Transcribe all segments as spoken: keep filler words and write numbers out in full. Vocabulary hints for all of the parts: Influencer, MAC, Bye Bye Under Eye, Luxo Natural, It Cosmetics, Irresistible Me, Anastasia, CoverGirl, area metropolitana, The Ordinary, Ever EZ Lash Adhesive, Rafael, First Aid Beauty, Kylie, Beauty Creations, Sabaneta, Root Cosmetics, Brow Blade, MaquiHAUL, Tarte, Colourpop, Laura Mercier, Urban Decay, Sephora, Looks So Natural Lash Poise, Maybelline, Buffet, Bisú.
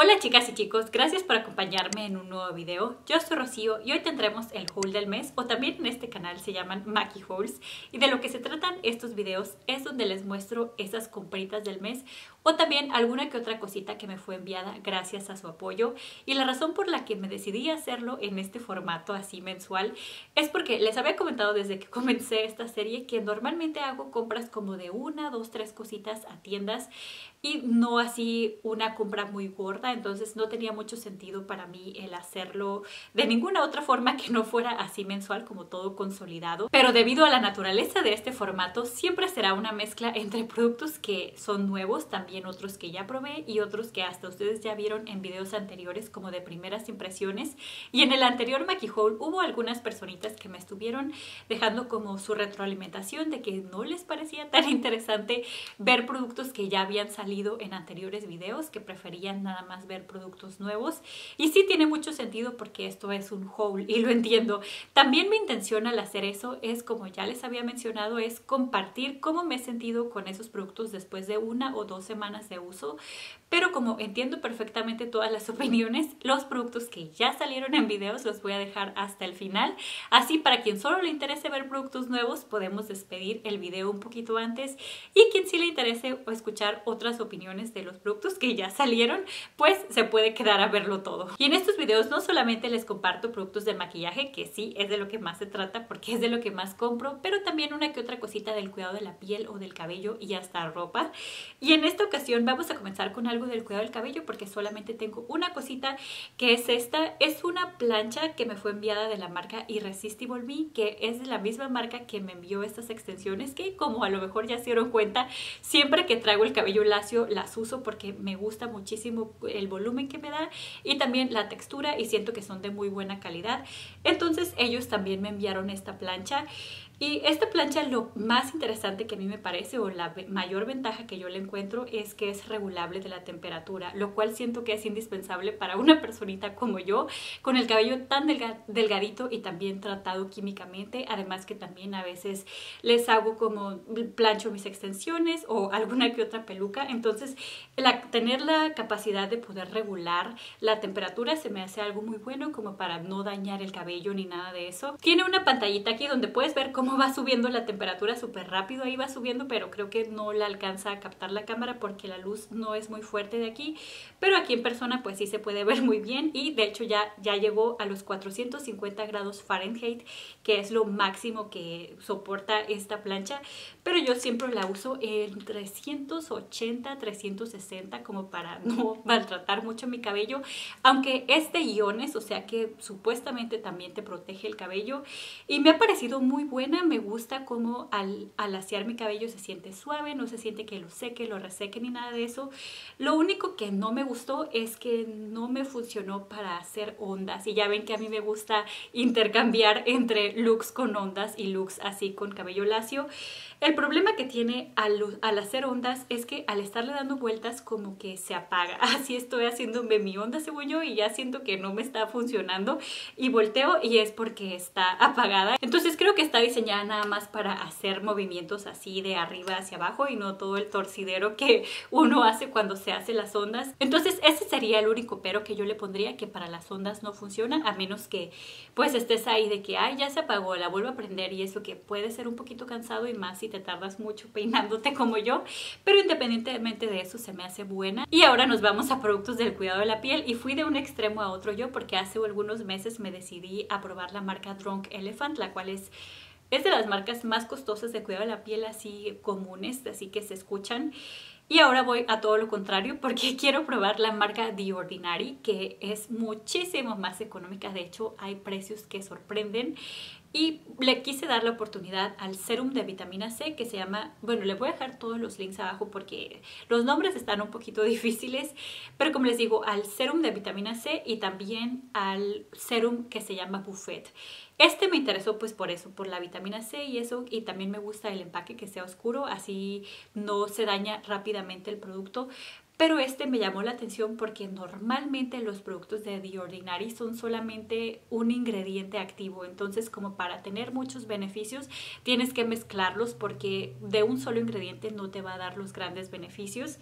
Hola chicas y chicos, gracias por acompañarme en un nuevo video. Yo soy Rocío y hoy tendremos el haul del mes, o también en este canal se llaman MaquiHAULs, y de lo que se tratan estos videos es donde les muestro esas compritas del mes o también alguna que otra cosita que me fue enviada gracias a su apoyo. Y la razón por la que me decidí hacerlo en este formato así mensual es porque les había comentado desde que comencé esta serie que normalmente hago compras como de una, dos, tres cositas a tiendas y no así una compra muy gorda. Entonces no tenía mucho sentido para mí el hacerlo de ninguna otra forma que no fuera así mensual, como todo consolidado. Pero debido a la naturaleza de este formato, siempre será una mezcla entre productos que son nuevos, también otros que ya probé y otros que hasta ustedes ya vieron en videos anteriores como de primeras impresiones. Y en el anterior MaquiHAUL hubo algunas personitas que me estuvieron dejando como su retroalimentación de que no les parecía tan interesante ver productos que ya habían salido en anteriores videos, que preferían nada más ver productos nuevos. Y sí tiene mucho sentido porque esto es un haul y lo entiendo. También mi intención al hacer eso es, como ya les había mencionado, es compartir cómo me he sentido con esos productos después de una o dos semanas de uso. Pero como entiendo perfectamente todas las opiniones, los productos que ya salieron en videos los voy a dejar hasta el final. Así, para quien solo le interese ver productos nuevos, podemos despedir el video un poquito antes. Y quien sí le interese escuchar otras opiniones de los productos que ya salieron, pues se puede quedar a verlo todo. Y en estos videos no solamente les comparto productos de maquillaje, que sí es de lo que más se trata porque es de lo que más compro, pero también una que otra cosita del cuidado de la piel o del cabello y hasta ropa. Y en esta ocasión vamos a comenzar con algo del cuidado del cabello porque solamente tengo una cosita, que es esta. Es una plancha que me fue enviada de la marca Irresistible Me, que es de la misma marca que me envió estas extensiones, que como a lo mejor ya se dieron cuenta, siempre que traigo el cabello lacio las uso porque me gusta muchísimo el volumen que me da y también la textura, y siento que son de muy buena calidad. Entonces ellos también me enviaron esta plancha. Y esta plancha, lo más interesante que a mí me parece, o la mayor ventaja que yo le encuentro, es que es regulable de la temperatura, lo cual siento que es indispensable para una personita como yo, con el cabello tan delga delgadito y también tratado químicamente. Además que también a veces les hago como plancho mis extensiones o alguna que otra peluca. Entonces la, tener la capacidad de poder regular la temperatura se me hace algo muy bueno, como para no dañar el cabello ni nada de eso. Tiene una pantallita aquí donde puedes ver cómo va subiendo la temperatura súper rápido, ahí va subiendo, pero creo que no la alcanza a captar la cámara porque la luz no es muy fuerte de aquí, pero aquí en persona pues sí se puede ver muy bien. Y de hecho ya, ya llegó a los cuatrocientos cincuenta grados Fahrenheit, que es lo máximo que soporta esta plancha, pero yo siempre la uso en trescientos ochenta, trescientos sesenta, como para no maltratar mucho mi cabello, aunque es de iones, o sea que supuestamente también te protege el cabello, y me ha parecido muy buena. Me gusta cómo al, al lasear mi cabello se siente suave, no se siente que lo seque, lo reseque ni nada de eso. Lo único que no me gustó es que no me funcionó para hacer ondas, y ya ven que a mí me gusta intercambiar entre looks con ondas y looks así con cabello lacio. El problema que tiene al, al hacer ondas es que al estarle dando vueltas como que se apaga. Así estoy haciéndome mi onda según yo, y ya siento que no me está funcionando, y volteo y es porque está apagada. Entonces creo que está diseñada nada más para hacer movimientos así de arriba hacia abajo y no todo el torcidero que uno hace cuando se hace las ondas. Entonces ese sería el único pero que yo le pondría, que para las ondas no funciona, a menos que pues estés ahí de que ay, ya se apagó, la vuelvo a prender, y eso que puede ser un poquito cansado, y más si te tardas mucho peinándote como yo. Pero independientemente de eso se me hace buena. Y ahora nos vamos a productos del cuidado de la piel, y fui de un extremo a otro yo, porque hace algunos meses me decidí a probar la marca Drunk Elephant, la cual es es de las marcas más costosas de cuidado de la piel así comunes, así que se escuchan. Y ahora voy a todo lo contrario porque quiero probar la marca The Ordinary, que es muchísimo más económica. De hecho hay precios que sorprenden, y le quise dar la oportunidad al serum de vitamina C que se llama, bueno, le voy a dejar todos los links abajo porque los nombres están un poquito difíciles, pero como les digo, al serum de vitamina C y también al serum que se llama Buffet. Este me interesó pues por eso, por la vitamina C y eso, y también me gusta el empaque que sea oscuro, así no se daña rápidamente el producto. Pero este me llamó la atención porque normalmente los productos de The Ordinary son solamente un ingrediente activo. Entonces, como para tener muchos beneficios, tienes que mezclarlos porque de un solo ingrediente no te va a dar los grandes beneficios.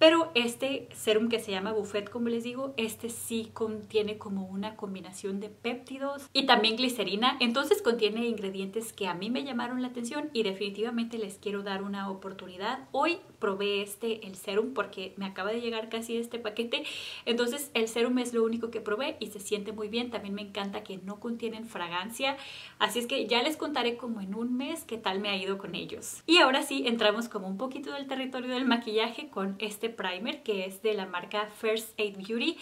Pero este serum que se llama Buffet, como les digo, este sí contiene como una combinación de péptidos y también glicerina. Entonces contiene ingredientes que a mí me llamaron la atención y definitivamente les quiero dar una oportunidad. Hoy probé este, el serum, porque me acaba de llegar casi este paquete. Entonces el serum es lo único que probé y se siente muy bien. También me encanta que no contienen fragancia. Así es que ya les contaré como en un mes qué tal me ha ido con ellos. Y ahora sí, entramos como un poquito del territorio del maquillaje con este primer que es de la marca First Aid Beauty.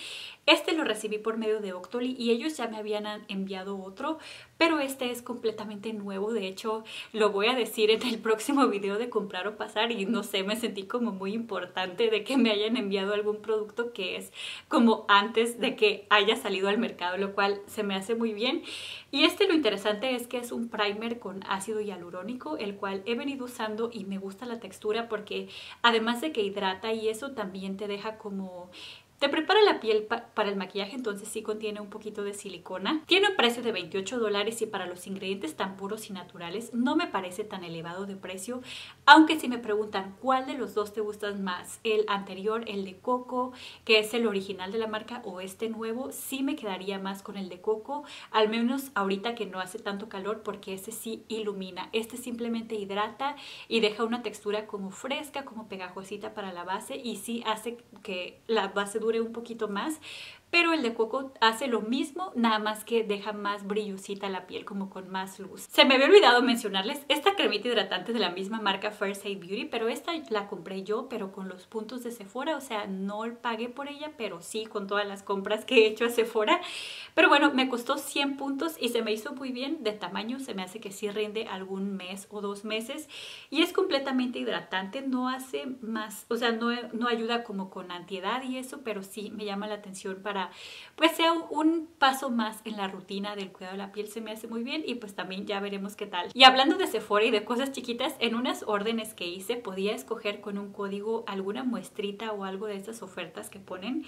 Este lo recibí por medio de Octoly y ellos ya me habían enviado otro, pero este es completamente nuevo. De hecho, lo voy a decir en el próximo video de comprar o pasar, y no sé, me sentí como muy importante de que me hayan enviado algún producto que es como antes de que haya salido al mercado, lo cual se me hace muy bien. Y este, lo interesante es que es un primer con ácido hialurónico, el cual he venido usando y me gusta la textura porque además de que hidrata y eso, también te deja como... te prepara la piel pa para el maquillaje, entonces sí contiene un poquito de silicona. Tiene un precio de veintiocho dólares y para los ingredientes tan puros y naturales no me parece tan elevado de precio. Aunque si me preguntan cuál de los dos te gustan más, el anterior, el de coco, que es el original de la marca, o este nuevo, sí me quedaría más con el de coco, al menos ahorita que no hace tanto calor, porque este sí ilumina. Este simplemente hidrata y deja una textura como fresca, como pegajosita para la base, y sí hace que la base dure un poquito más, pero el de coco hace lo mismo, nada más que deja más brillosita la piel, como con más luz. Se me había olvidado mencionarles esta cremita hidratante de la misma marca First Aid Beauty, pero esta la compré yo, pero con los puntos de Sephora, o sea, no pagué por ella, pero sí con todas las compras que he hecho a Sephora. Pero bueno, me costó cien puntos y se me hizo muy bien de tamaño, se me hace que sí rinde algún mes o dos meses, y es completamente hidratante, no hace más, o sea, no, no ayuda como con antiedad y eso, pero sí me llama la atención para pues sea un paso más en la rutina del cuidado de la piel. Se me hace muy bien y pues también ya veremos qué tal. Y hablando de Sephora y de cosas chiquitas, en unas órdenes que hice podía escoger con un código alguna muestrita o algo de estas ofertas que ponen.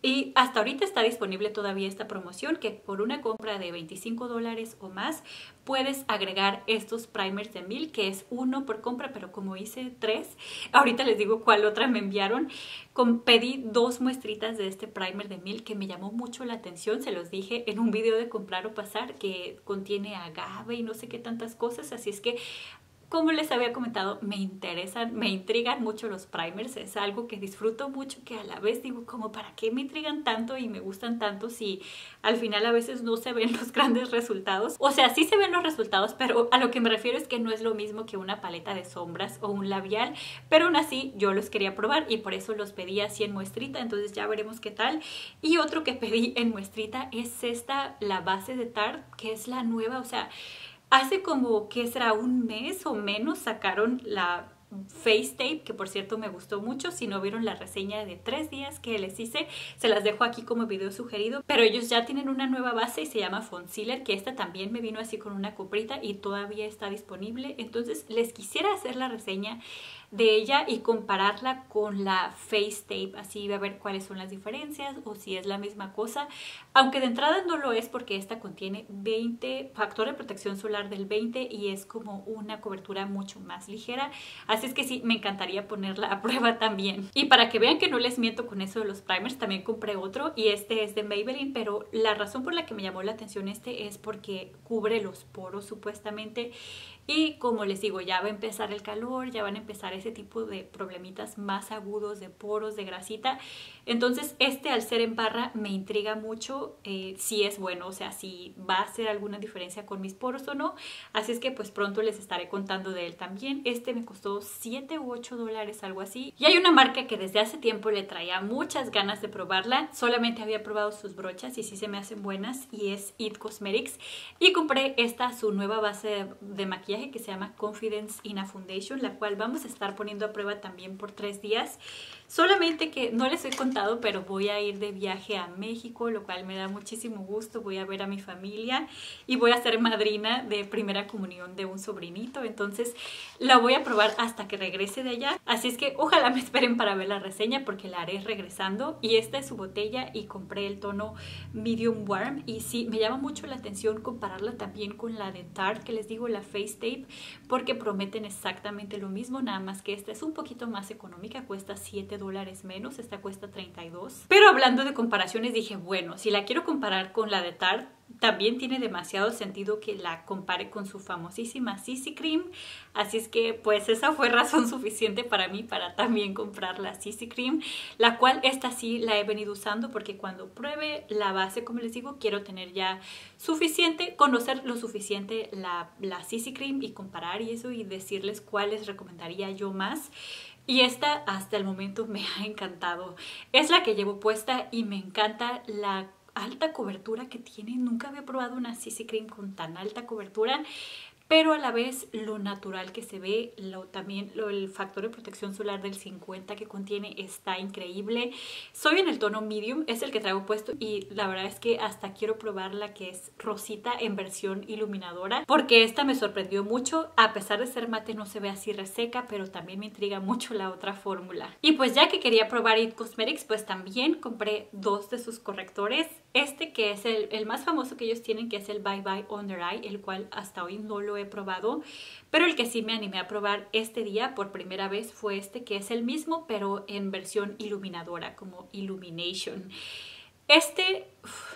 Y hasta ahorita está disponible todavía esta promoción, que por una compra de veinticinco dólares o más puedes agregar estos primers de mil, que es uno por compra, pero como hice tres, ahorita les digo cuál otra me enviaron. Con, pedí dos muestritas de este primer de mil que me llamó mucho la atención. Se los dije en un video de comprar o pasar que contiene agave y no sé qué tantas cosas, así es que... como les había comentado, me interesan, me intrigan mucho los primers. Es algo que disfruto mucho, que a la vez digo como ¿para qué me intrigan tanto y me gustan tanto si al final a veces no se ven los grandes resultados? O sea, sí se ven los resultados, pero a lo que me refiero es que no es lo mismo que una paleta de sombras o un labial, pero aún así yo los quería probar y por eso los pedí así en muestrita, entonces ya veremos qué tal. Y otro que pedí en muestrita es esta, la base de Tarte, que es la nueva, o sea... hace como que será un mes o menos sacaron la face tape, que por cierto me gustó mucho. Si no vieron la reseña de tres días que les hice, se las dejo aquí como video sugerido, pero ellos ya tienen una nueva base y se llama Concealer, que esta también me vino así con una coprita y todavía está disponible. Entonces les quisiera hacer la reseña de ella y compararla con la face tape, así a ver cuáles son las diferencias o si es la misma cosa, aunque de entrada no lo es, porque esta contiene veinte factor de protección solar del veinte y es como una cobertura mucho más ligera, así es que sí, me encantaría ponerla a prueba también. Y para que vean que no les miento con eso de los primers, también compré otro y este es de Maybelline, pero la razón por la que me llamó la atención este es porque cubre los poros supuestamente. Y como les digo, ya va a empezar el calor, ya van a empezar ese tipo de problemitas más agudos de poros, de grasita. Entonces este, al ser en barra, me intriga mucho eh, si es bueno, o sea, si va a hacer alguna diferencia con mis poros o no. Así es que pues pronto les estaré contando de él también. Este me costó siete u ocho dólares, algo así. Y hay una marca que desde hace tiempo le traía muchas ganas de probarla. Solamente había probado sus brochas y sí se me hacen buenas, y es It Cosmetics. Y compré esta, su nueva base de maquillaje que se llama Confidence in a Foundation, la cual vamos a estar poniendo a prueba también por tres días. Solamente que no les he contado, pero voy a ir de viaje a México, lo cual me da muchísimo gusto. Voy a ver a mi familia y voy a ser madrina de primera comunión de un sobrinito, entonces la voy a probar hasta que regrese de allá. Así es que ojalá me esperen para ver la reseña, porque la haré regresando. Y esta es su botella y compré el tono Medium Warm, y sí, me llama mucho la atención compararla también con la de Tarte, que les digo, la Face Tape porque prometen exactamente lo mismo, nada más que esta es un poquito más económica, cuesta siete dólares menos, esta cuesta treinta y dos. Pero hablando de comparaciones dije, bueno, si la quiero comparar con la de Tarte, también tiene demasiado sentido que la compare con su famosísima C C Cream. Así es que pues esa fue razón suficiente para mí para también comprar la C C Cream, la cual esta sí la he venido usando porque cuando pruebe la base, como les digo, quiero tener ya suficiente, conocer lo suficiente la, la C C Cream y comparar y eso y decirles cuáles recomendaría yo más. Y esta hasta el momento me ha encantado. Es la que llevo puesta y me encanta la alta cobertura que tiene. Nunca había probado una C C Cream con tan alta cobertura, pero a la vez lo natural que se ve, lo, también lo, el factor de protección solar del cincuenta que contiene está increíble. Soy en el tono medium, es el que traigo puesto y la verdad es que hasta quiero probar la que es rosita en versión iluminadora porque esta me sorprendió mucho. A pesar de ser mate no se ve así reseca, pero también me intriga mucho la otra fórmula. Y pues ya que quería probar It Cosmetics, pues también compré dos de sus correctores. Este que es el, el más famoso que ellos tienen, que es el Bye Bye Under Eye, el cual hasta hoy no lo he probado, pero el que sí me animé a probar este día por primera vez fue este que es el mismo pero en versión iluminadora, como Illumination. Este uff,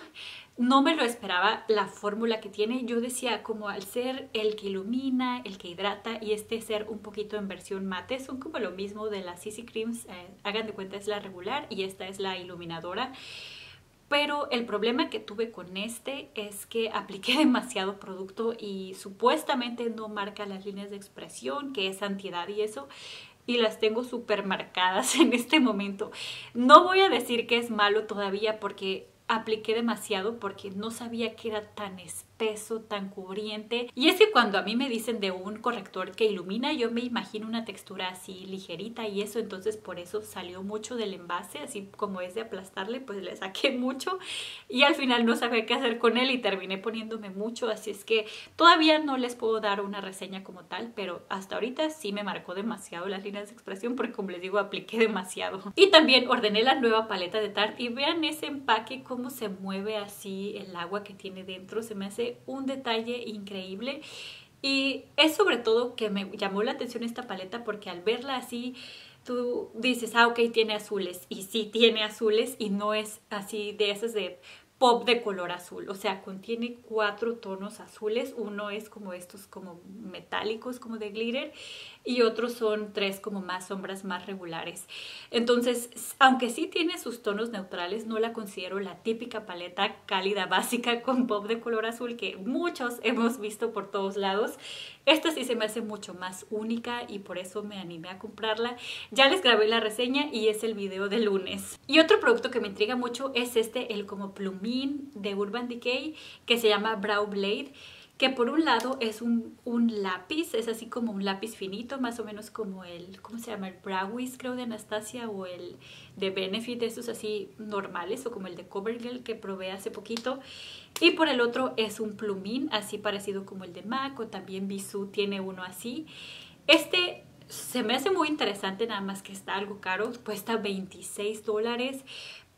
no me lo esperaba la fórmula que tiene. Yo decía, como al ser el que ilumina, el que hidrata y este ser un poquito en versión mate, son como lo mismo de las C C Creams, eh, hagan de cuenta es la regular y esta es la iluminadora. Pero el problema que tuve con este es que apliqué demasiado producto y supuestamente no marca las líneas de expresión, que es antiedad y eso, y las tengo súper marcadas en este momento. No voy a decir que es malo todavía porque apliqué demasiado porque no sabía que era tan espeso, tan cubriente. Y es que cuando a mí me dicen de un corrector que ilumina, yo me imagino una textura así ligerita y eso, entonces por eso salió mucho del envase, así como es de aplastarle, pues le saqué mucho y al final no sabía qué hacer con él y terminé poniéndome mucho, así es que todavía no les puedo dar una reseña como tal, pero hasta ahorita sí me marcó demasiado las líneas de expresión porque, como les digo, apliqué demasiado. Y también ordené la nueva paleta de Tarte y vean ese empaque con cómo se mueve así el agua que tiene dentro, se me hace un detalle increíble y es sobre todo que me llamó la atención esta paleta porque al verla así tú dices, ah, ok, tiene azules, y sí tiene azules y no es así de esas de pop de color azul, o sea, contiene cuatro tonos azules, uno es como estos como metálicos, como de glitter, y otros son tres como más sombras más regulares. Entonces, aunque sí tiene sus tonos neutrales, no la considero la típica paleta cálida básica con pop de color azul que muchos hemos visto por todos lados. Esta sí se me hace mucho más única y por eso me animé a comprarla. Ya les grabé la reseña y es el video de lunes. Y otro producto que me intriga mucho es este, el como plumín de Urban Decay, que se llama Brow Blade, que por un lado es un, un lápiz, es así como un lápiz finito, más o menos como el, ¿cómo se llama? El Brow Wiz, creo, de Anastasia, o el de Benefit, esos así normales, o como el de CoverGirl que probé hace poquito. Y por el otro es un plumín, así parecido como el de MAC, o también Bisú tiene uno así. Este se me hace muy interesante, nada más que está algo caro, cuesta veintiséis dólares.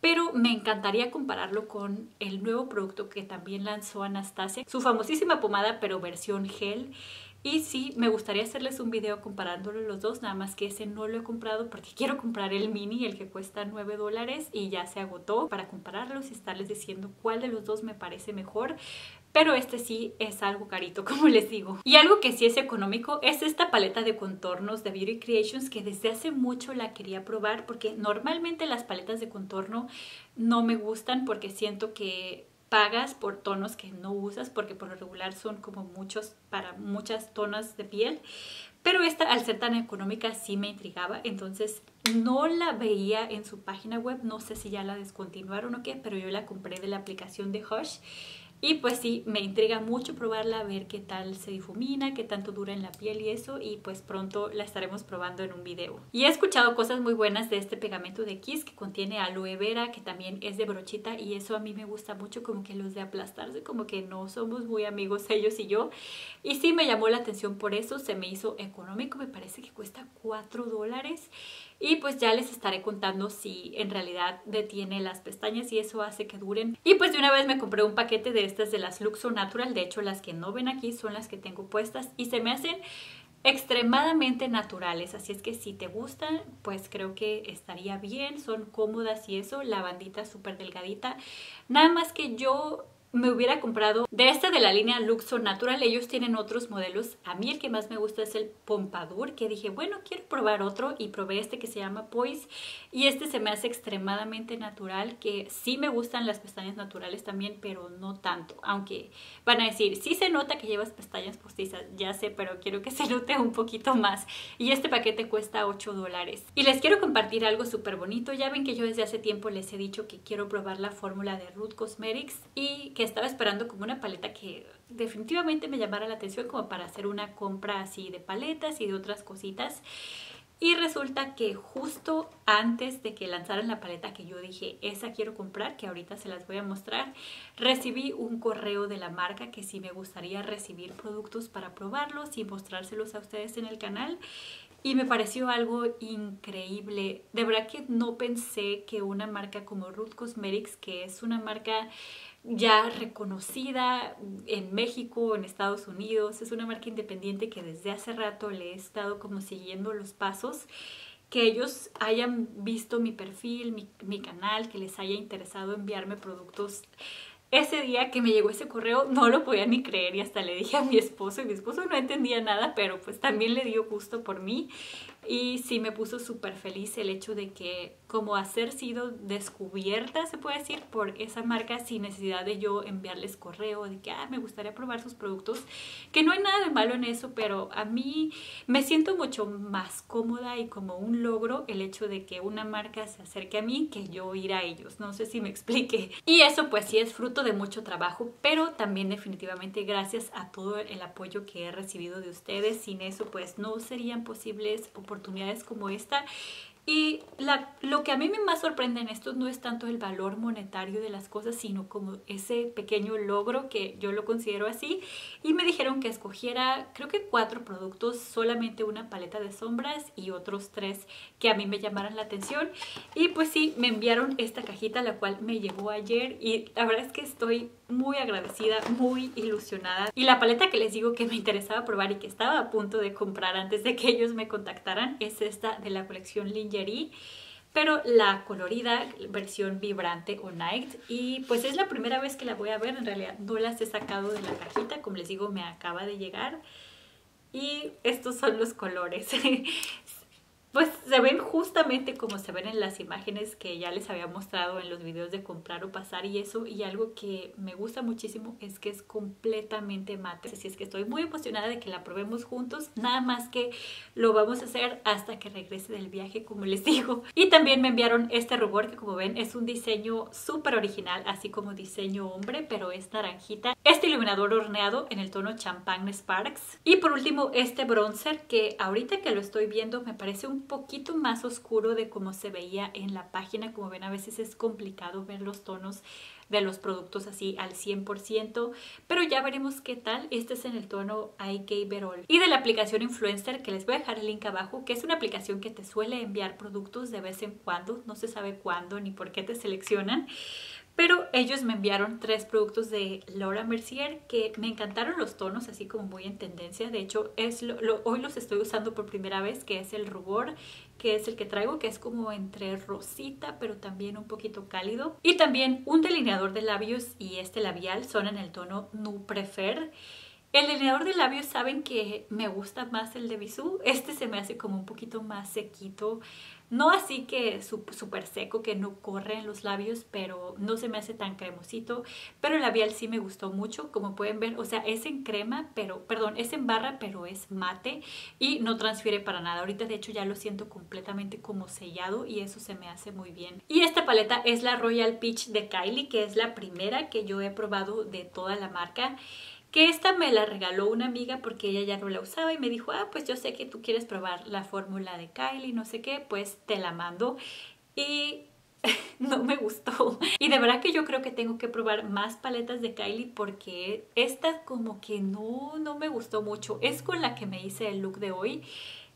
Pero me encantaría compararlo con el nuevo producto que también lanzó Anastasia, su famosísima pomada, pero versión gel. Y sí, me gustaría hacerles un video comparándolo los dos, nada más que ese no lo he comprado porque quiero comprar el mini, el que cuesta nueve dólares y ya se agotó, para compararlos y estarles diciendo cuál de los dos me parece mejor. Pero este sí es algo carito, como les digo. Y algo que sí es económico es esta paleta de contornos de Beauty Creations, que desde hace mucho la quería probar porque normalmente las paletas de contorno no me gustan porque siento que pagas por tonos que no usas, porque por lo regular son como muchos para muchas tonas de piel, pero esta al ser tan económica sí me intrigaba, entonces no la veía en su página web, no sé si ya la descontinuaron o qué, pero yo la compré de la aplicación de Hush y pues sí, me intriga mucho probarla, a ver qué tal se difumina, qué tanto dura en la piel y eso, y pues pronto la estaremos probando en un video. Y he escuchado cosas muy buenas de este pegamento de Kiss que contiene aloe vera, que también es de brochita, y eso a mí me gusta mucho, como que los de aplastarse, como que no somos muy amigos ellos y yo, y sí me llamó la atención por eso, se me hizo económico, me parece que cuesta cuatro dólares. y pues ya les estaré contando si en realidad detiene las pestañas y eso hace que duren. Y pues de una vez me compré un paquete de estas de las Luxo Natural, de hecho las que no ven aquí son las que tengo puestas y se me hacen extremadamente naturales, así es que si te gustan pues creo que estaría bien, son cómodas y eso, la bandita súper delgadita, nada más que yo me hubiera comprado de esta de la línea Luxo Natural, ellos tienen otros modelos, a mí el que más me gusta es el Pompadour, que dije bueno quiero probar otro y probé este que se llama Poise y este se me hace extremadamente natural, que sí me gustan las pestañas naturales también pero no tanto, aunque van a decir sí se nota que llevas pestañas postizas, ya sé pero quiero que se note un poquito más y este paquete cuesta ocho dólares. Y les quiero compartir algo súper bonito, ya ven que yo desde hace tiempo les he dicho que quiero probar la fórmula de Root Cosmetics y que que estaba esperando como una paleta que definitivamente me llamara la atención como para hacer una compra así de paletas y de otras cositas. Y resulta que justo antes de que lanzaran la paleta que yo dije, esa quiero comprar, que ahorita se las voy a mostrar, recibí un correo de la marca que sí me gustaría recibir productos para probarlos y mostrárselos a ustedes en el canal. Y me pareció algo increíble. De verdad que no pensé que una marca como Root Cosmetics, que es una marca ya reconocida en México, en Estados Unidos, es una marca independiente que desde hace rato le he estado como siguiendo los pasos, que ellos hayan visto mi perfil, mi, mi canal, que les haya interesado enviarme productos. Ese día que me llegó ese correo no lo podía ni creer y hasta le dije a mi esposo y mi esposo no entendía nada, pero pues también le dio gusto por mí y sí me puso súper feliz el hecho de que como hacer sido descubierta, se puede decir, por esa marca sin necesidad de yo enviarles correo de que ah, me gustaría probar sus productos, que no hay nada de malo en eso, pero a mí me siento mucho más cómoda y como un logro el hecho de que una marca se acerque a mí que yo ir a ellos, no sé si me explique. Y eso pues sí es fruto de mucho trabajo, pero también definitivamente gracias a todo el apoyo que he recibido de ustedes, sin eso pues no serían posibles oportunidades como esta. Y la, lo que a mí me más sorprende en esto no es tanto el valor monetario de las cosas, sino como ese pequeño logro, que yo lo considero así. Y me dijeron que escogiera, creo que cuatro productos, solamente una paleta de sombras y otros tres que a mí me llamaran la atención. Y pues sí, me enviaron esta cajita, la cual me llegó ayer y la verdad es que estoy muy agradecida, muy ilusionada. Y la paleta que les digo que me interesaba probar y que estaba a punto de comprar antes de que ellos me contactaran es esta de la colección Lingerie, pero la colorida versión vibrante o night. Y pues es la primera vez que la voy a ver, en realidad no las he sacado de la cajita, como les digo me acaba de llegar. Y estos son los colores. Pues se ven justamente como se ven en las imágenes que ya les había mostrado en los videos de comprar o pasar y eso. Y algo que me gusta muchísimo es que es completamente mate. Así es que estoy muy emocionada de que la probemos juntos. Nada más que lo vamos a hacer hasta que regrese del viaje, como les digo. Y también me enviaron este rubor que como ven es un diseño súper original, así como diseño hombre, pero es naranjita. Este iluminador horneado en el tono Champagne Sparks. Y por último este bronzer que ahorita que lo estoy viendo me parece un poquito más oscuro de como se veía en la página. Como ven a veces es complicado ver los tonos de los productos así al cien por ciento, pero ya veremos qué tal. Este es en el tono I Gave It All. Y de la aplicación Influencer, que les voy a dejar el link abajo, que es una aplicación que te suele enviar productos de vez en cuando, no se sabe cuándo ni por qué te seleccionan, pero ellos me enviaron tres productos de Laura Mercier que me encantaron los tonos, así como muy en tendencia. De hecho, es lo, lo, hoy los estoy usando por primera vez, que es el rubor, que es el que traigo, que es como entre rosita, pero también un poquito cálido. Y también un delineador de labios y este labial son en el tono No Prefer. El delineador de labios, saben que me gusta más el de Bisú. Este se me hace como un poquito más sequito. No así que súper seco, que no corre en los labios, pero no se me hace tan cremosito. Pero el labial sí me gustó mucho, como pueden ver. O sea, es en crema, pero, perdón, es en barra, pero es mate y no transfiere para nada. Ahorita, de hecho, ya lo siento completamente como sellado y eso se me hace muy bien. Y esta paleta es la Royal Peach de Kylie, que es la primera que yo he probado de toda la marca. Que esta me la regaló una amiga porque ella ya no la usaba y me dijo, ah, pues yo sé que tú quieres probar la fórmula de Kylie, no sé qué, pues te la mando. Y no me gustó. Y de verdad que yo creo que tengo que probar más paletas de Kylie porque esta como que no, no me gustó mucho. Es con la que me hice el look de hoy.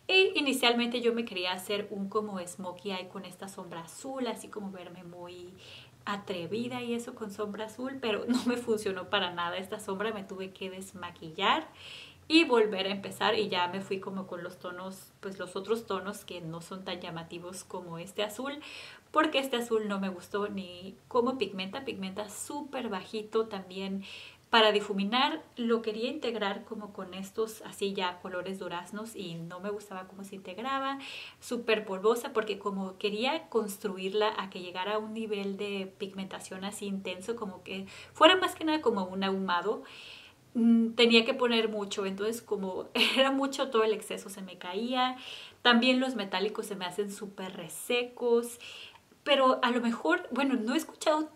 Y inicialmente yo me quería hacer un como smokey eye con esta sombra azul, así como verme muy atrevida y eso con sombra azul, pero no me funcionó para nada esta sombra, me tuve que desmaquillar y volver a empezar, y ya me fui como con los tonos, pues los otros tonos que no son tan llamativos como este azul, porque este azul no me gustó ni cómo pigmenta, pigmenta súper bajito también. Para difuminar lo quería integrar como con estos así ya colores duraznos y no me gustaba cómo se integraba, súper polvosa, porque como quería construirla a que llegara a un nivel de pigmentación así intenso, como que fuera más que nada como un ahumado, tenía que poner mucho, entonces como era mucho todo el exceso se me caía. También los metálicos se me hacen súper resecos, pero a lo mejor, bueno, no he escuchado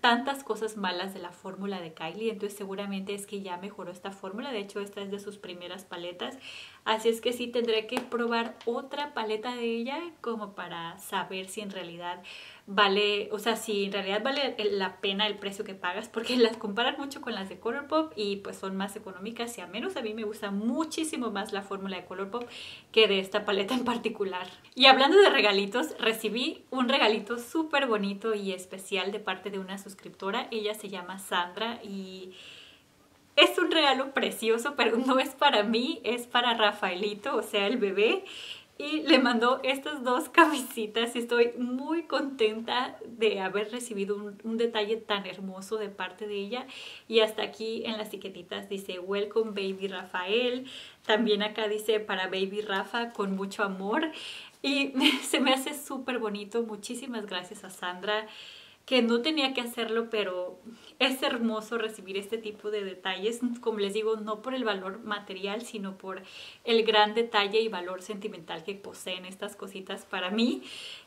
tantas cosas malas de la fórmula de Kylie, entonces seguramente es que ya mejoró esta fórmula, de hecho esta es de sus primeras paletas, así es que sí tendré que probar otra paleta de ella como para saber si en realidad vale, o sea, si en realidad vale la pena el precio que pagas, porque las comparan mucho con las de Colourpop y pues son más económicas, y a menos a mí me gusta muchísimo más la fórmula de Colourpop que de esta paleta en particular. Y hablando de regalitos, recibí un regalito súper bonito y especial de parte de una suscriptora, ella se llama Sandra y es un regalo precioso, pero no es para mí, es para Rafaelito, o sea el bebé, y le mandó estas dos camisitas y estoy muy contenta de haber recibido un, un detalle tan hermoso de parte de ella. Y hasta aquí en las etiquetitas dice Welcome Baby Rafael, también acá dice para Baby Rafa con mucho amor, y se me hace súper bonito, muchísimas gracias a Sandra, que no tenía que hacerlo, pero es hermoso recibir este tipo de detalles, como les digo, no por el valor material, sino por el gran detalle y valor sentimental que poseen estas cositas para mí.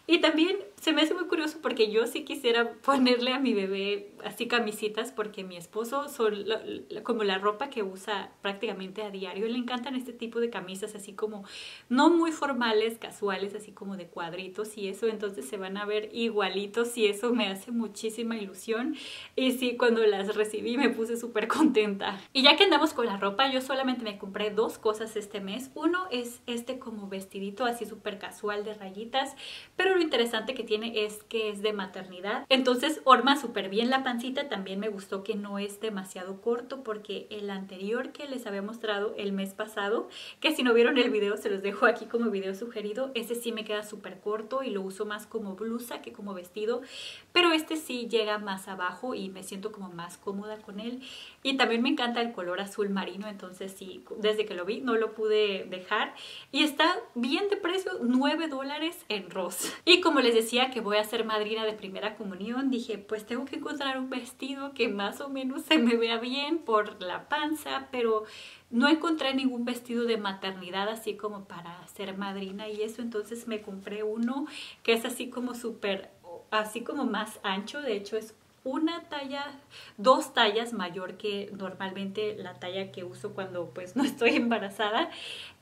Y también se me hace muy curioso porque yo sí quisiera ponerle a mi bebé así camisitas, porque mi esposo son la, la, como la ropa que usa prácticamente a diario. Le encantan este tipo de camisas así como no muy formales, casuales, así como de cuadritos y eso. Entonces se van a ver igualitos y eso me hace muchísima ilusión. Y sí, cuando las recibí me puse súper contenta. Y ya que andamos con la ropa, yo solamente me compré dos cosas este mes. Uno es este como vestidito así súper casual de rayitas, pero lo interesante que tiene es que es de maternidad, entonces horma súper bien la pancita. También me gustó que no es demasiado corto, porque el anterior que les había mostrado el mes pasado, que si no vieron el video se los dejo aquí como video sugerido, ese sí me queda súper corto y lo uso más como blusa que como vestido, pero este sí llega más abajo y me siento como más cómoda con él. Y también me encanta el color azul marino, entonces sí, desde que lo vi no lo pude dejar, y está bien de precio, nueve dólares en Ross. Y como les decía que voy a ser madrina de primera comunión, dije pues tengo que encontrar un vestido que más o menos se me vea bien por la panza, pero no encontré ningún vestido de maternidad así como para ser madrina y eso, entonces me compré uno que es así como súper, así como más ancho, de hecho es una talla, dos tallas mayor que normalmente la talla que uso cuando pues no estoy embarazada.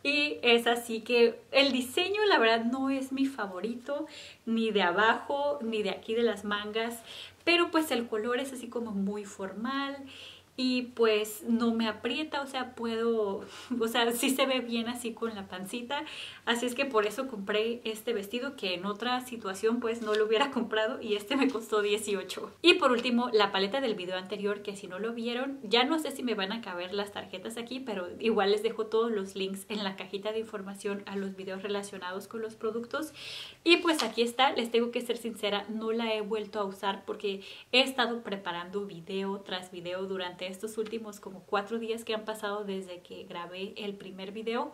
Y es así que el diseño la verdad no es mi favorito, ni de abajo, ni de aquí de las mangas, pero pues el color es así como muy formal y pues no me aprieta, o sea, puedo, o sea, sí se ve bien así con la pancita, así es que por eso compré este vestido que en otra situación pues no lo hubiera comprado, y este me costó dieciocho. Y por último, la paleta del video anterior, que si no lo vieron, ya no sé si me van a caber las tarjetas aquí, pero igual les dejo todos los links en la cajita de información a los videos relacionados con los productos. Y pues aquí está, les tengo que ser sincera, no la he vuelto a usar porque he estado preparando video tras video durante estos últimos como cuatro días que han pasado desde que grabé el primer video,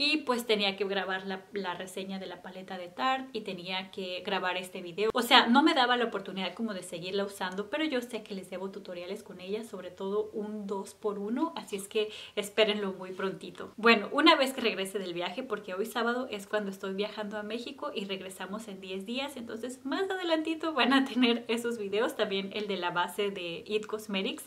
y pues tenía que grabar la, la reseña de la paleta de Tarte y tenía que grabar este video, o sea no me daba la oportunidad como de seguirla usando, pero yo sé que les debo tutoriales con ella, sobre todo un dos por uno, así es que espérenlo muy prontito. Bueno, una vez que regrese del viaje, porque hoy sábado es cuando estoy viajando a México y regresamos en diez días, entonces más adelantito van a tener esos videos, también el de la base de It Cosmetics.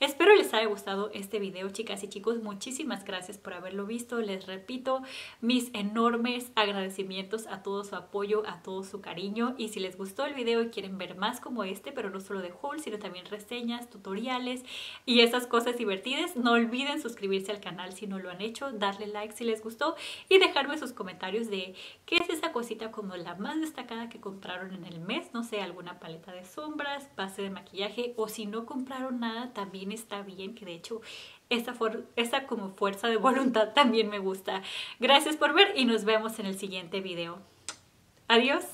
Espero les haya gustado este video, chicas y chicos, muchísimas gracias por haberlo visto, les repito, momento. Mis enormes agradecimientos a todo su apoyo, a todo su cariño. Y si les gustó el video y quieren ver más como este, pero no solo de haul, sino también reseñas, tutoriales y esas cosas divertidas, no olviden suscribirse al canal si no lo han hecho, darle like si les gustó y dejarme sus comentarios de qué es esa cosita como la más destacada que compraron en el mes, no sé, alguna paleta de sombras, base de maquillaje, o si no compraron nada también está bien, que de hecho esta, esta como fuerza de voluntad también me gusta. Gracias por ver y nos vemos en el siguiente video. Adiós.